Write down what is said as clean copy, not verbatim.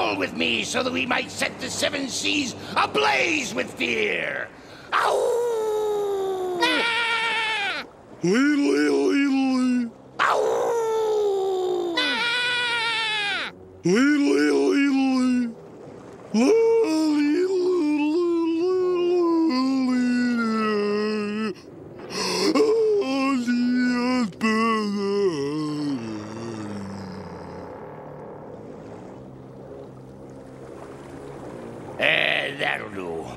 howl with me so that we might set the seven seas ablaze with fear. Ow! Ah! Ow! Ah! That'll do.